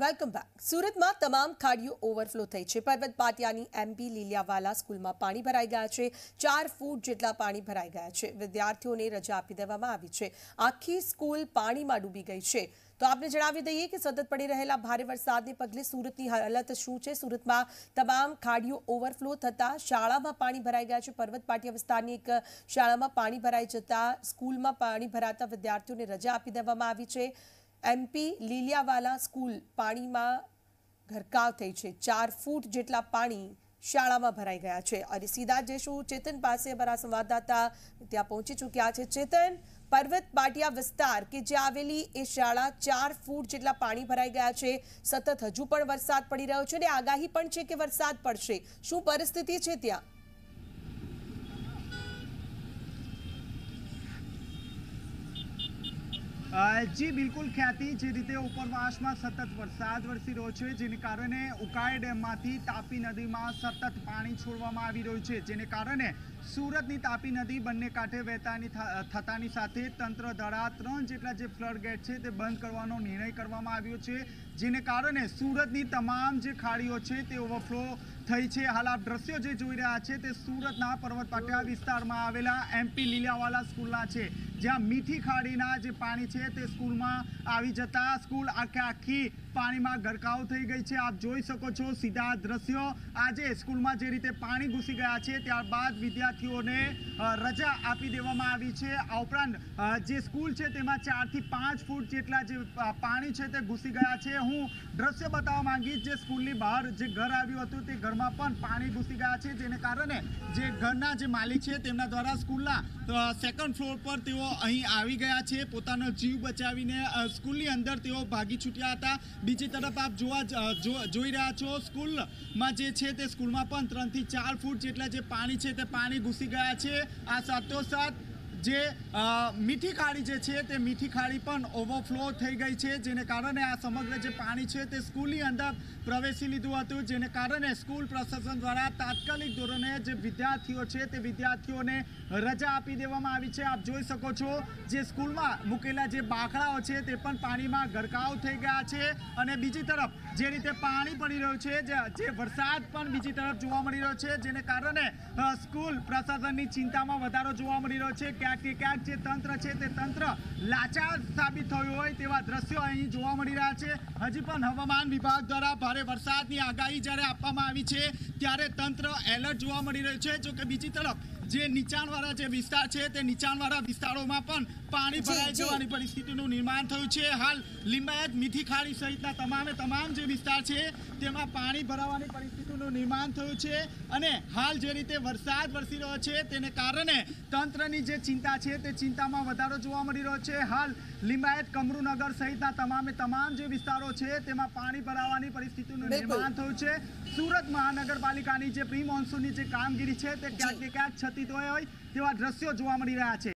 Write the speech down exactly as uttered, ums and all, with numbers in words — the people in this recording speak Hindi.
Welcome back. સુરતમાં તમામ ખાડીઓ ઓવરફ્લો થઈ છે। પર્વતપાટિયાની એમપી લીલીયાવાલા સ્કૂલમાં પાણી ભરાઈ ગયા છે। ચાર ફૂટ જેટલા પાણી ભરાઈ ગયા છે। વિદ્યાર્થીઓને રજા આપી દેવામાં આવી છે। આખી સ્કૂલ પાણીમાં ડૂબી ગઈ છે। તો આપને જણાવી દઈએ કે સતત પડી રહેલા ભારે વરસાદને પગલે સુરતની હાલત શું છે? સુરતમાં તમામ ખાડીઓ ઓવરફ્લો થતા શાળામાં પાણી ભરાઈ ગયા છે। પર્વતપાટિયા વિસ્તારની એક શાળામાં પાણી ભરાઈ જતા સ્કૂલમાં પાણી ભરાતા વિદ્યાર્થીઓને રજા આપી દેવામાં આવી છે। एमपी લીલીયાવાલા स्कूल पानी में गरकाव थी है। चार फूट जेटला पानी शाला में भराई गया है। और सीधा जैसू चेतन पास बरा संवाददाता त्या पहुंची चुक्या है। चेतन, पर्वतपाटिया विस्तार के जे आवेली ए शाला चार फूट जेटला पानी भराई गया है। सतत हजू पण वरसाद पड़ी रह्यो छे ने आगाही पण छे के वरसाद पड़शे। शुं परिस्थिति छे त्यां? जी बिल्कुल ख्याति जी रीते उपरवास में सतत वरसाद वरसी रो छे, जेने कारणे उकाई डेम में तापी नदी में सतत पानी छोड़वामां आवी रह्युं छे, जेने कारणे सूरतनी तापी नदी बंने कांठे वहेतानी थतानी साथे तंत्र द्वारा त्रण जेटला जे फ्लड गेट छे ते बंध करवानो निर्णय करवामां आव्यो छे, जेने कारणे सूरतनी तमाम जे खाड़ीओ छे ते ओवरफ्लो थई छे। हाल आप दृश्यो जे जोई रह्या छे ते सूरतना पर्वतपाटिया विस्तार में आवेला एमपी લીલીયાવાલા स्कूलना छे, ज्यां मीठी खाड़ीना जे पाणी छे ते स्कूलमां आवी जता स्कूल आखे आखी पानी में गरकाव थी गई है। आप जोई सको छो सीधा दृश्यों आज स्कूल में जे रीते पानी घुसी गया है, त्यारबाद विद्यार्थीओने रजा आपी देवामां आवी छे। आ उपरांत जे स्कूल है तेमां चार थी पांच फूट जेटला जे पानी है ते घुसी गया है। हूँ दृश्य बतावा मांगी जे स्कूलनी बहार जे घर आव्युं हतुं ते घरमां पण पानी घुसी गया है, जेने कारणे जे घरना जे मालिक है तेमना द्वारा स्कूलना तो सेकंड फ्लोर पर तेओ अहीं आवी गया है। पोतानो जीव बचावीने स्कूलनी अंदर तेओ भागी छूट्या हता। बीजी तरफ आप जोवा जोई रहा छो स्कूल में जे छे ते स्कूल में पण त्रण थी चार फूट जेटला जे पानी छे ते पानी घुसी गया छे। आ साथोसाथ जे मीठी खाड़ी जे छे ते मीठी खाड़ी पण ओवरफ्लो थई गई छे, जेने कारणे आ समग्र जे पानी छे ते स्कूलनी अंदर प्रवेशी लीधुं हतुं, जेने कारणे स्कूल प्रशासन द्वारा तात्कालिक धोरणे जे विद्यार्थीओ छे ते विद्यार्थीओने रजा आपी देवामां आवी छे। आप जोई सको छो जे स्कूलमां मूकेला जे बाकड़ाओ छे ते पण पाणीमां गरकाव थई गया छे। अने बीजी तरफ जे रीते पाणी पड़ी रह्युं छे, जे वरसाद पण बीजी तरफ जोवा मळी रह्यो छे, जेने कारणे स्कूल प्रशासननी चिंतामां વધારો જોવા મળી રહ્યો છે। क्या કે ક્યાંક જે તંત્ર છે તે તંત્ર લાચાર સાબિત થયું હોય તેવા દ્રશ્યો અહીં જોવા મળી રહ્યા છે। હજી પણ હવામાન વિભાગ દ્વારા ભારે વરસાદની આગાહી જ્યારે આપવામાં આવી છે ત્યારે તંત્ર એલર્ટ જોવા મળી રહ્યું છે। જો કે બીજી તરફ જે નીચાણવાળા જે વિસ્તાર છે તે નીચાણવાળા વિસ્તારોમાં પણ પાણી ભરાઈ જવાની પરિસ્થિતિનું નિર્માણ થયું છે। હાલ લીંબાયત મીઠી ખાડી સહિતના તમામે તમામ જે વિસ્તાર છે તેમાં પાણી ભરાવાની પરિસ્થિતિનું નિર્માણ થયું છે। અને હાલ જે રીતે વરસાદ વરસી રહ્યો છે તેને કારણે તંત્રની જે चिंता है तो चिंता में वारो जवा मिली रो है। हाल लिंबायत कमरूनगर सहित तमामे तमाम जो विस्तारों है तेमां पानी भरावा परिस्थिति निर्माण थयुं छे। सूरत महानगरपालिकानी जे प्री मॉन्सून की कामगीरी है क्या क्या क्षति तो होय तेवा दृश्यों जवा मिली रह्या छे।